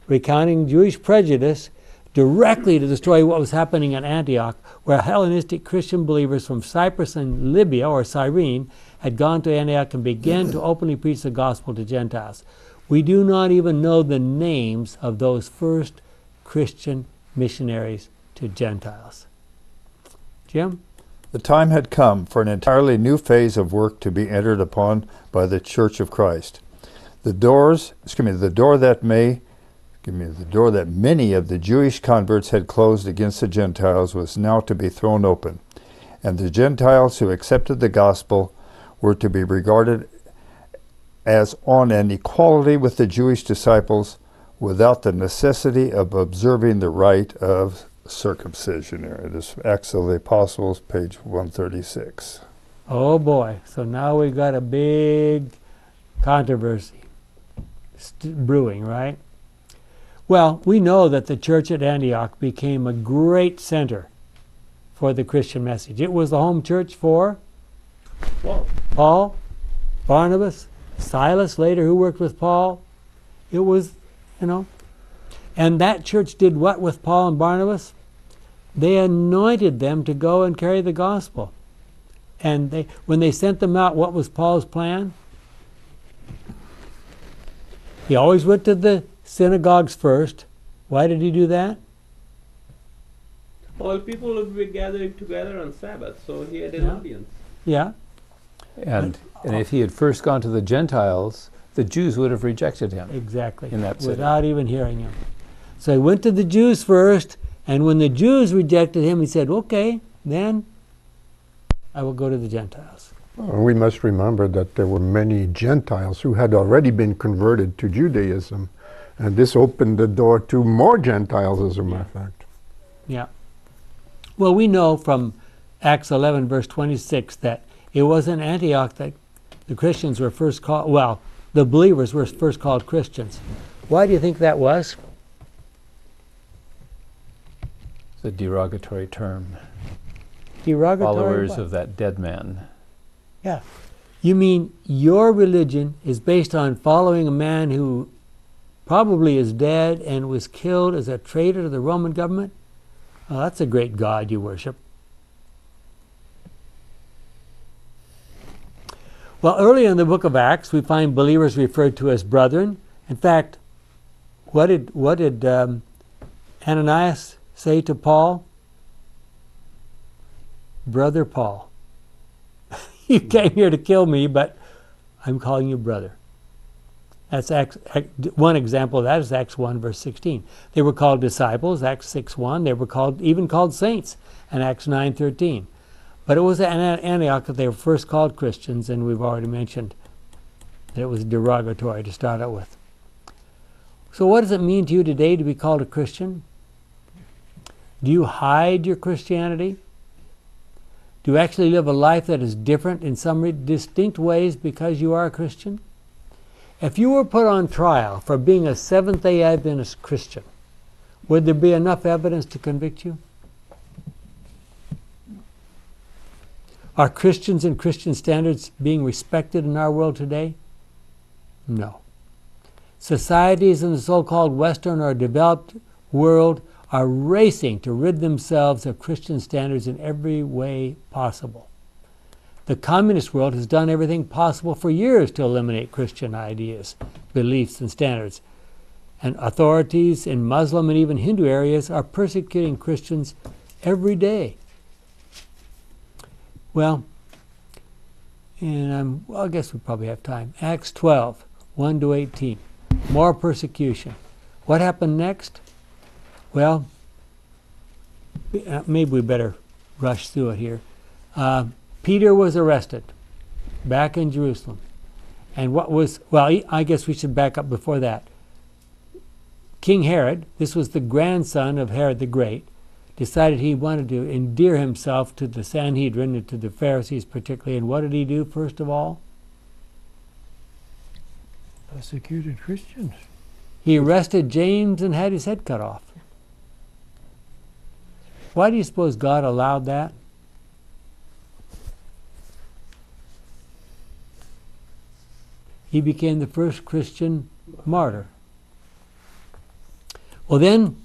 recounting Jewish prejudice directly to the story of what was happening in Antioch, where Hellenistic Christian believers from Cyprus and Libya, or Cyrene, had gone to Antioch and began to openly preach the gospel to Gentiles. We do not even know the names of those first Christian missionaries to Gentiles. Jim? The time had come for an entirely new phase of work to be entered upon by the Church of Christ. The door that many of the Jewish converts had closed against the Gentiles was now to be thrown open, and the Gentiles who accepted the gospel were to be regarded as on an equality with the Jewish disciples without the necessity of observing the rite of circumcision. It is Acts of the Apostles, page 136. Oh boy, so now we've got a big controversy brewing, right? Well, we know that the church at Antioch became a great center for the Christian message. It was the home church for Paul, Barnabas, Silas later, who worked with Paul. It was, you know, and that church did what with Paul and Barnabas? They anointed them to go and carry the gospel. And they, when they sent them out, what was Paul's plan? He always went to the synagogues first. Why did he do that? All people would be gathering together on Sabbath, so he had an audience. Yeah. And if he had first gone to the Gentiles, the Jews would have rejected him. Exactly. In that city. Without even hearing him. So he went to the Jews first, and when the Jews rejected him, he said, okay, then I will go to the Gentiles. Well, we must remember that there were many Gentiles who had already been converted to Judaism. And this opened the door to more Gentiles, as a matter of fact. Yeah. Well, we know from Acts 11, verse 26, that it was in Antioch that the Christians were first called, well, the believers were first called Christians. Why do you think that was? It's a derogatory term. Derogatory? Followers of that dead man. Yeah. You mean your religion is based on following a man who probably is dead and was killed as a traitor to the Roman government? Oh, that's a great God you worship. Well, early in the book of Acts, we find believers referred to as brethren. In fact, what did Ananias say to Paul? Brother Paul. You came here to kill me, but I'm calling you brother. That's one example of that is Acts 1, verse 16. They were called disciples, Acts 6, 1. They were even called saints in Acts 9, 13. But it was at Antioch that they were first called Christians, and we've already mentioned that it was derogatory to start out with. So what does it mean to you today to be called a Christian? Do you hide your Christianity? Do you actually live a life that is different in some distinct ways because you are a Christian? If you were put on trial for being a Seventh-day Adventist Christian, would there be enough evidence to convict you? Are Christians and Christian standards being respected in our world today? No. Societies in the so-called Western or developed world are racing to rid themselves of Christian standards in every way possible. The communist world has done everything possible for years to eliminate Christian ideas, beliefs, and standards. And authorities in Muslim and even Hindu areas are persecuting Christians every day. Well, and I guess we probably have time. Acts 12, 1 to 18. More persecution. What happened next? Well, maybe we better rush through it here. Peter was arrested back in Jerusalem. And what was, well, I guess we should back up before that. King Herod, this was the grandson of Herod the Great, decided he wanted to endear himself to the Sanhedrin and to the Pharisees particularly. And what did he do, first of all? Persecuted Christians. He arrested James and had his head cut off. Why do you suppose God allowed that? He became the first Christian martyr. Well then,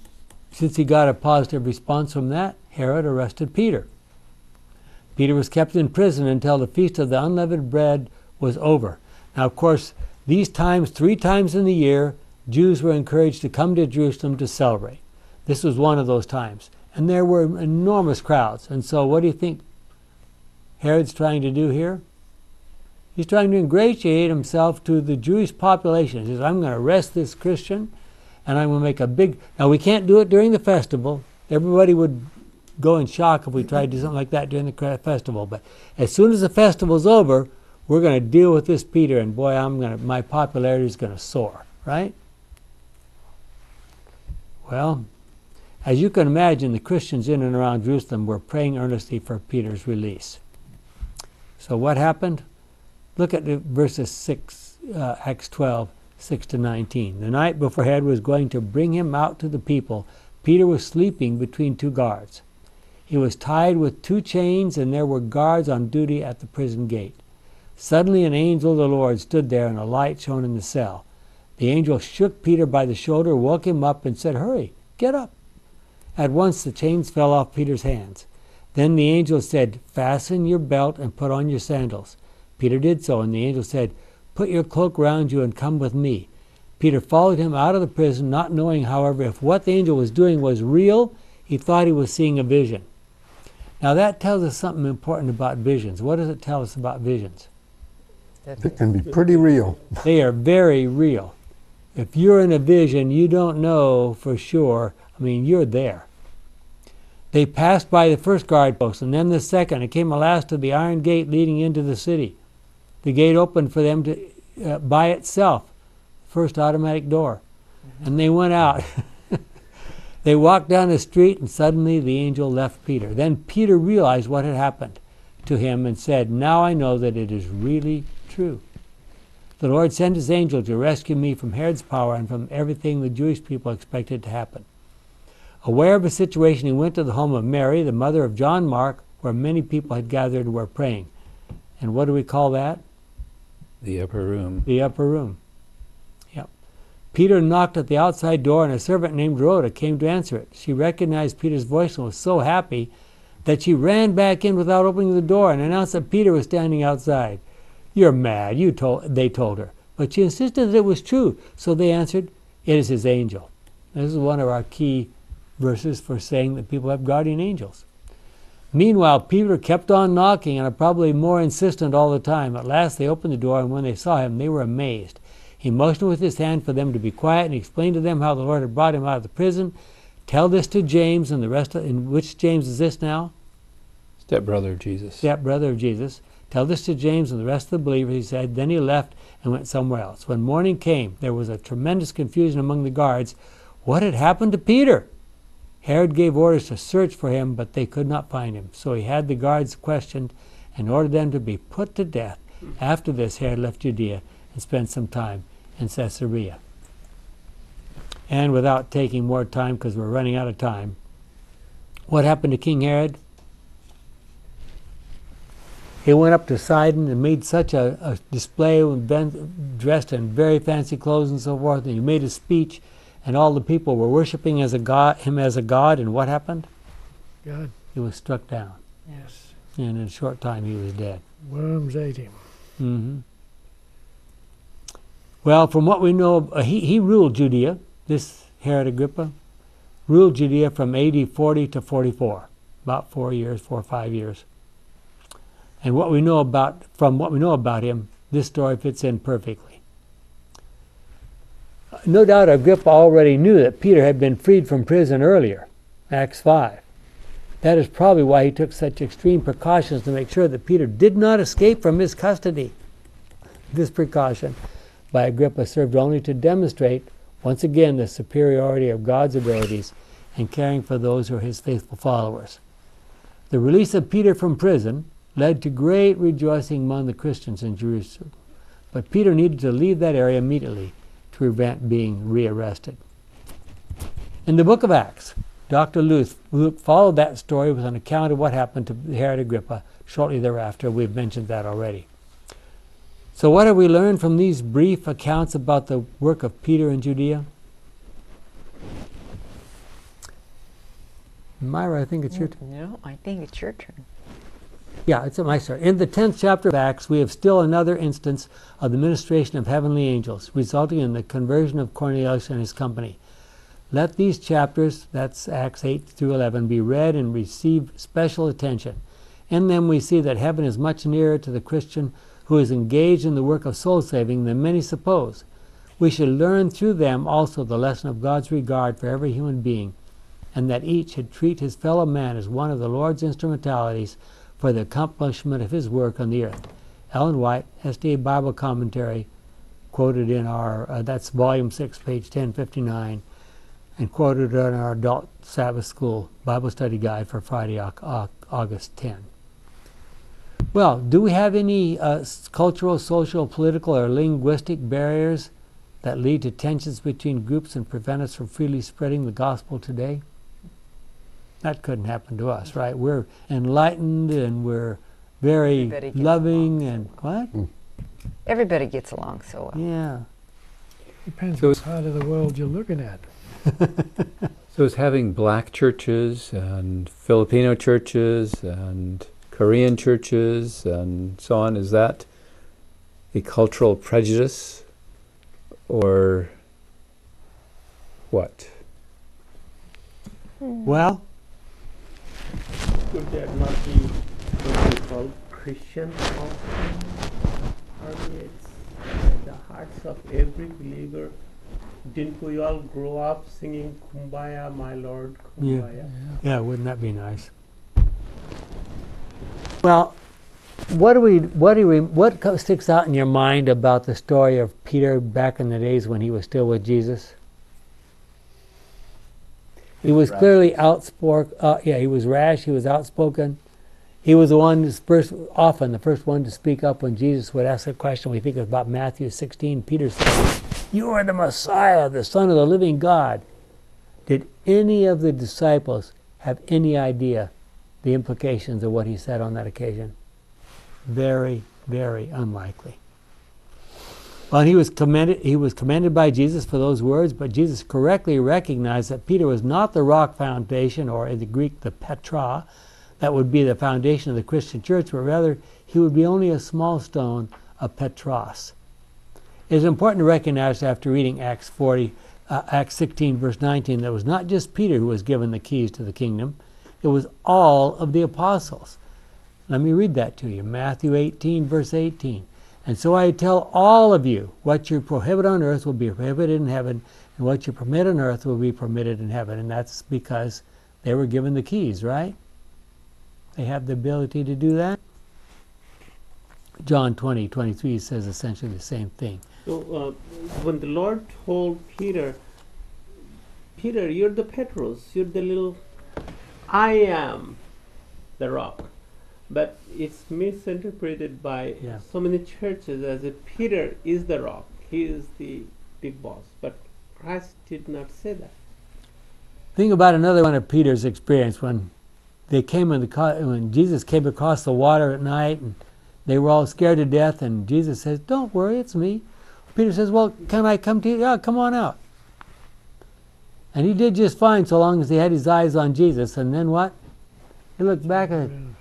since he got a positive response from that, Herod arrested Peter. Peter was kept in prison until the Feast of the Unleavened Bread was over. Now of course, these times, 3 times in the year, Jews were encouraged to come to Jerusalem to celebrate. This was one of those times. And there were enormous crowds. And so what do you think Herod's trying to do here? He's trying to ingratiate himself to the Jewish population. He says, I'm going to arrest this Christian, and I'm going to make a big... Now, we can't do it during the festival. Everybody would go in shock if we tried to do something like that during the festival. But as soon as the festival's over, we're going to deal with this Peter, and boy, my popularity is going to soar, right? Well, as you can imagine, the Christians in and around Jerusalem were praying earnestly for Peter's release. So what happened? Look at verses Acts 12, 6 to 19. The night before Herod was going to bring him out to the people, Peter was sleeping between 2 guards. He was tied with 2 chains, and there were guards on duty at the prison gate. Suddenly an angel of the Lord stood there, and a light shone in the cell. The angel shook Peter by the shoulder, woke him up, and said, "Hurry, get up." At once the chains fell off Peter's hands. Then the angel said, "Fasten your belt and put on your sandals." Peter did so, and the angel said, "Put your cloak round you and come with me." Peter followed him out of the prison, not knowing, however, if what the angel was doing was real. He thought he was seeing a vision. Now that tells us something important about visions. What does it tell us about visions? It can be pretty real. They are very real. If you're in a vision, you don't know for sure. I mean, you're there. They passed by the first guard post, and then the second. It came at last to the iron gate leading into the city. The gate opened for them by itself, first automatic door. And they went out. They walked down the street, and suddenly the angel left Peter. Then Peter realized what had happened to him and said, "Now I know that it is really true. The Lord sent his angel to rescue me from Herod's power and from everything the Jewish people expected to happen." Aware of his situation, he went to the home of Mary, the mother of John Mark, where many people had gathered and were praying. And what do we call that? The upper room. The upper room. Yep. Peter knocked at the outside door, and a servant named Rhoda came to answer it. She recognized Peter's voice and was so happy that she ran back in without opening the door and announced that Peter was standing outside. "You're mad," they told her. But she insisted that it was true. So they answered, "It is his angel." This is one of our key verses for saying that people have guardian angels. Meanwhile, Peter kept on knocking and are probably more insistent all the time. At last they opened the door, and when they saw him, they were amazed. He motioned with his hand for them to be quiet and explained to them how the Lord had brought him out of the prison. Tell this to James and the rest of, and which James is this now? Stepbrother of Jesus. Stepbrother of Jesus. Tell this to James and the rest of the believers, he said. Then he left and went somewhere else. When morning came, there was a tremendous confusion among the guards. What had happened to Peter? Herod gave orders to search for him, but they could not find him. So he had the guards questioned and ordered them to be put to death. After this, Herod left Judea and spent some time in Caesarea. And without taking more time, because we're running out of time, what happened to King Herod? He went up to Sidon and made such a display, dressed in very fancy clothes and so forth, and he made a speech, and all the people were worshiping him as a god, and what happened? God. He was struck down. Yes. And in a short time he was dead. Worms ate him. Mm-hmm. Well, from what we know, he ruled Judea, this Herod Agrippa, ruled Judea from AD 40 to 44, about 4 or 5 years. And what we know about, from what we know about him, this story fits in perfectly. No doubt Agrippa already knew that Peter had been freed from prison earlier, Acts 5. That is probably why he took such extreme precautions to make sure that Peter did not escape from his custody. This precaution by Agrippa served only to demonstrate, once again, the superiority of God's abilities in caring for those who are his faithful followers. The release of Peter from prison led to great rejoicing among the Christians in Jerusalem. But Peter needed to leave that area immediately to prevent being rearrested. In the book of Acts, Dr. Luke followed that story with an account of what happened to Herod Agrippa shortly thereafter. We've mentioned that already. So what have we learned from these brief accounts about the work of Peter in Judea? Myra, I think it's your turn. No, I think it's your turn. Yeah, it's my turn. In the 10th chapter of Acts, we have still another instance of the ministration of heavenly angels, resulting in the conversion of Cornelius and his company. Let these chapters, that's Acts 8 through 11, be read and receive special attention. In them we see that heaven is much nearer to the Christian who is engaged in the work of soul-saving than many suppose. We should learn through them also the lesson of God's regard for every human being, and that each should treat his fellow man as one of the Lord's instrumentalities for the accomplishment of his work on the earth. Ellen White, SDA Bible Commentary, quoted in our, that's volume 6, page 1059, and quoted in our Adult Sabbath School Bible Study Guide for Friday, August 10. Well, do we have any cultural, social, political, or linguistic barriers that lead to tensions between groups and prevent us from freely spreading the gospel today? That couldn't happen to us, right? We're enlightened and we're very loving and what? Everybody gets along so well. Yeah. Depends on what side of the world you're looking at. So it's having black churches and Filipino churches and Korean churches and so on. Is that a cultural prejudice or what? Well, could that not be what we call Christian doctrine? Are it's at the hearts of every believer? Didn't we all grow up singing Kumbaya, my Lord, Kumbaya? Yeah, yeah, wouldn't that be nice? Well, what sticks out in your mind about the story of Peter back in the days when he was still with Jesus? He was clearly outspoken. He was rash. He was outspoken. He was the one who's often the first one to speak up when Jesus would ask a question. We think about Matthew 16. Peter said, "You are the Messiah, the Son of the living God." Did any of the disciples have any idea the implications of what he said on that occasion? Very, very unlikely. Well, he was commended by Jesus for those words, but Jesus correctly recognized that Peter was not the rock foundation, or in the Greek, the Petra, that would be the foundation of the Christian church, but rather he would be only a small stone, a Petros. It is important to recognize after reading Acts 16, verse 19, that it was not just Peter who was given the keys to the kingdom. It was all of the apostles. Let me read that to you. Matthew 18, verse 18. And so I tell all of you, what you prohibit on earth will be prohibited in heaven, and what you permit on earth will be permitted in heaven. And that's because they were given the keys, right? They have the ability to do that. John 20:23 says essentially the same thing. So when the Lord told Peter, Peter, you're the Petros, you're the little, I am the rock. But it's misinterpreted by so many churches as if Peter is the rock, he is the big boss. But Christ did not say that. Think about another one of Peter's experience when they came in the, when Jesus came across the water at night, and they were all scared to death, and Jesus says, "Don't worry, it's me." Peter says, "Well, can I come to you?" "Yeah, come on out." And he did just fine so long as he had his eyes on Jesus. And then what? He looked back and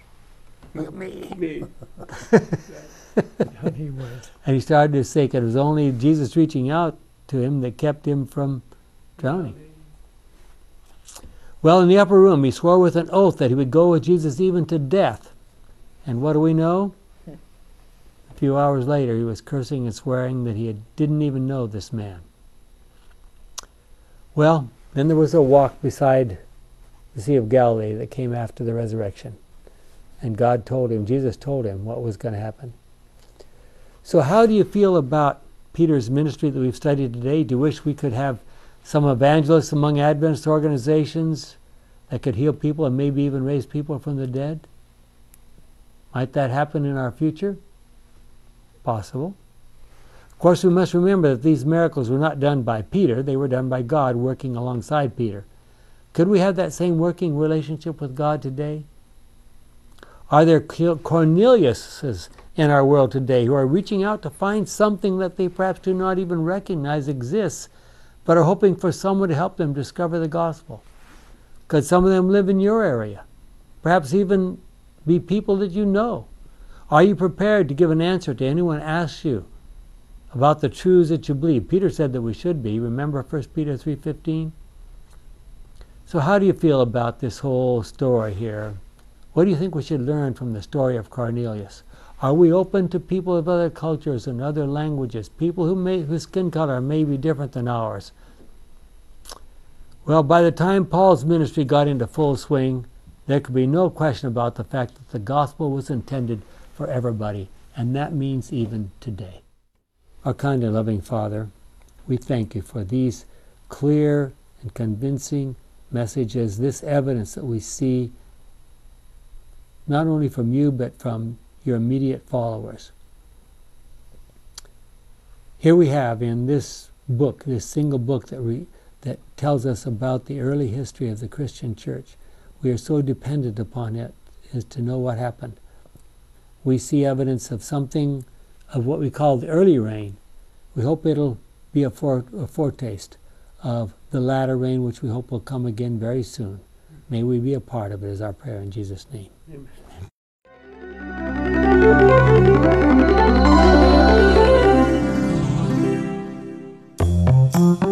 me. And he started to sink. It was only Jesus reaching out to him that kept him from drowning. Well, in the upper room, he swore with an oath that he would go with Jesus even to death. And what do we know? A few hours later, he was cursing and swearing that he didn't even know this man. Well, then there was a walk beside the Sea of Galilee that came after the resurrection. And God told him, Jesus told him what was going to happen. So how do you feel about Peter's ministry that we've studied today? Do you wish we could have some evangelists among Adventist organizations that could heal people and maybe even raise people from the dead? Might that happen in our future? Possible. Of course, we must remember that these miracles were not done by Peter. They were done by God working alongside Peter. Could we have that same working relationship with God today? Are there Corneliuses in our world today who are reaching out to find something that they perhaps do not even recognize exists, but are hoping for someone to help them discover the gospel? Could some of them live in your area? Perhaps even be people that you know. Are you prepared to give an answer to anyone who asks you about the truths that you believe? Peter said that we should be. Remember 1 Peter 3:15? So how do you feel about this whole story here? What do you think we should learn from the story of Cornelius? Are we open to people of other cultures and other languages, people whose skin color may be different than ours? Well, by the time Paul's ministry got into full swing, there could be no question about the fact that the gospel was intended for everybody, and that means even today. Our kind and loving Father, we thank you for these clear and convincing messages, this evidence that we see not only from you but from your immediate followers. Here we have in this book, this single book that tells us about the early history of the Christian church. We are so dependent upon it as to know what happened. We see evidence of something of what we call the early rain. We hope it'll be a foretaste of the latter rain, which we hope will come again very soon. May we be a part of it, is our prayer in Jesus' name. Amen. Amen.